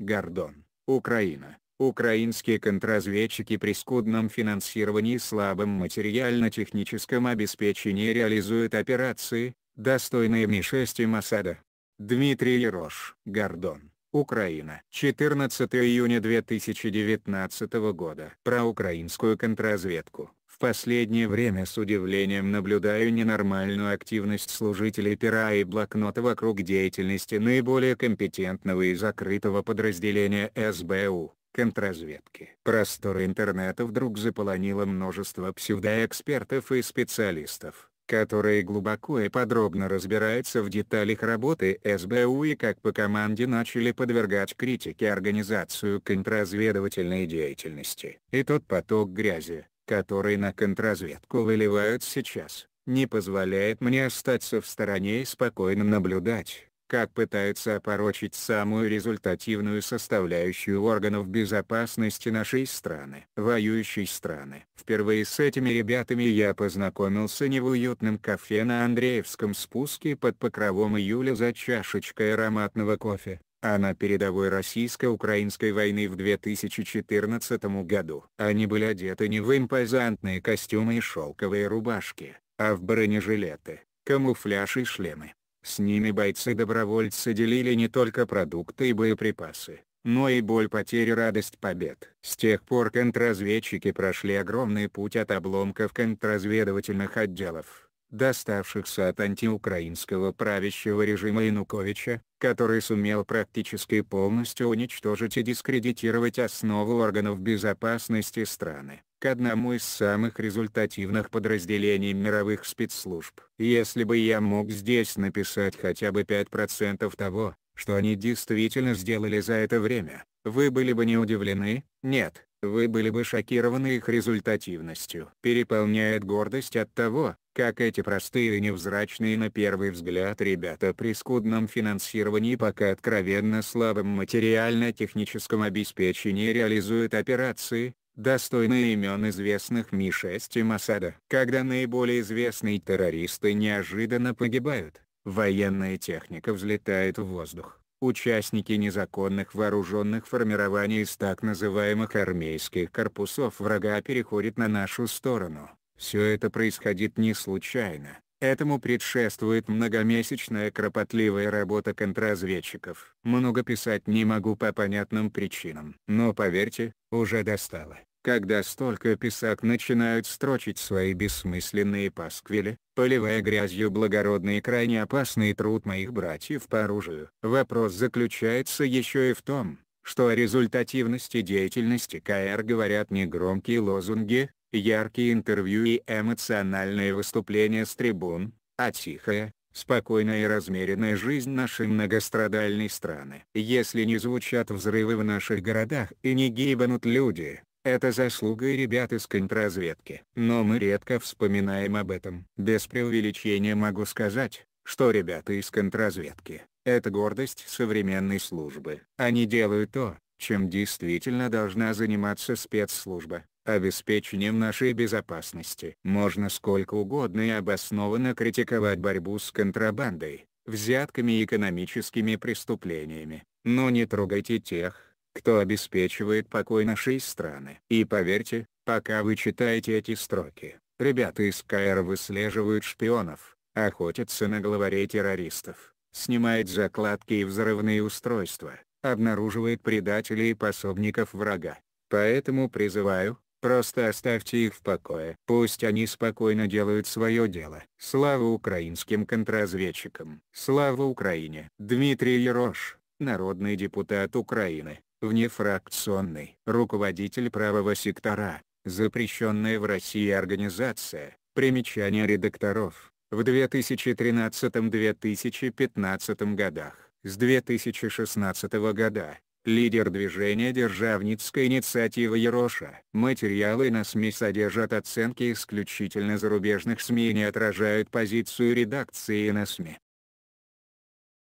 Гордон, Украина. Украинские контрразведчики при скудном финансировании и слабом материально-техническом обеспечении реализуют операции, достойные МИ-6 и Моссада. Дмитрий Ярош, Гордон, Украина. 14 июня 2019 года. Про украинскую контрразведку. В последнее время с удивлением наблюдаю ненормальную активность служителей пера и блокнота вокруг деятельности наиболее компетентного и закрытого подразделения СБУ. Контрразведки. Простор интернета вдруг заполонило множество псевдоэкспертов и специалистов, которые глубоко и подробно разбираются в деталях работы СБУ и как по команде начали подвергать критике организацию контрразведывательной деятельности. И тот поток грязи, который на контрразведку выливают сейчас, не позволяет мне остаться в стороне и спокойно наблюдать, как пытаются опорочить самую результативную составляющую органов безопасности нашей страны. Воюющей страны. Впервые с этими ребятами я познакомился не в уютном кафе на Андреевском спуске под покровом июля за чашечкой ароматного кофе, а на передовой российско-украинской войны в 2014 году. Они были одеты не в импозантные костюмы и шелковые рубашки, а в бронежилеты, камуфляж и шлемы. С ними бойцы-добровольцы делили не только продукты и боеприпасы, но и боль потери, радость побед. С тех пор контрразведчики прошли огромный путь от обломков контрразведывательных отделов, доставшихся от антиукраинского правящего режима Януковича, который сумел практически полностью уничтожить и дискредитировать основу органов безопасности страны, к одному из самых результативных подразделений мировых спецслужб. Если бы я мог здесь написать хотя бы 5% того, что они действительно сделали за это время, вы были бы не удивлены, нет, вы были бы шокированы их результативностью. Переполняет гордость от того, как эти простые и невзрачные на первый взгляд ребята при скудном финансировании и пока откровенно слабом материально-техническом обеспечении реализуют операции, достойные имен известных МИ-6 и Моссада. Когда наиболее известные террористы неожиданно погибают, военная техника взлетает в воздух, участники незаконных вооруженных формирований из так называемых армейских корпусов врага переходят на нашу сторону. Все это происходит не случайно, этому предшествует многомесячная кропотливая работа контрразведчиков. Много писать не могу по понятным причинам, но поверьте, уже достало. Когда столько писак начинают строчить свои бессмысленные пасквили, поливая грязью благородный и крайне опасный труд моих братьев по оружию. Вопрос заключается еще и в том, что о результативности деятельности КР говорят негромкие лозунги, яркие интервью и эмоциональные выступления с трибун, а тихая, спокойная и размеренная жизнь нашей многострадальной страны. Если не звучат взрывы в наших городах и не гибнут люди, это заслуга и ребят из контрразведки. Но мы редко вспоминаем об этом. Без преувеличения могу сказать, что ребята из контрразведки – это гордость современной службы. Они делают то, чем действительно должна заниматься спецслужба – обеспечением нашей безопасности. Можно сколько угодно и обоснованно критиковать борьбу с контрабандой, взятками и экономическими преступлениями, но не трогайте тех, кто обеспечивает покой нашей страны. И поверьте, пока вы читаете эти строки, ребята из КР выслеживают шпионов, охотятся на главарей террористов, снимают закладки и взрывные устройства, обнаруживают предателей и пособников врага. Поэтому призываю, просто оставьте их в покое. Пусть они спокойно делают свое дело. Слава украинским контрразведчикам! Слава Украине! Дмитрий Ярош, народный депутат Украины. Внефракционный руководитель правого сектора, запрещенная в России организация, примечание редакторов, в 2013-2015 годах, с 2016 года, лидер движения «Державницкая инициатива Яроша». Материалы на СМИ содержат оценки исключительно зарубежных СМИ и не отражают позицию редакции на СМИ.